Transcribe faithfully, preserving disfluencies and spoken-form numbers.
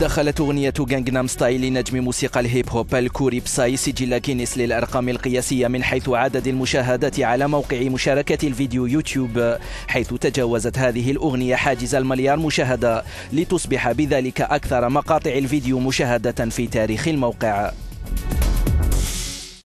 دخلت أغنية غانغنام ستايل لنجم موسيقى الهيب هوب الكوري بساي سجل جينيس للأرقام القياسية من حيث عدد المشاهدات على موقع مشاركة الفيديو يوتيوب، حيث تجاوزت هذه الأغنية حاجز المليار مشاهدة لتصبح بذلك أكثر مقاطع الفيديو مشاهدة في تاريخ الموقع.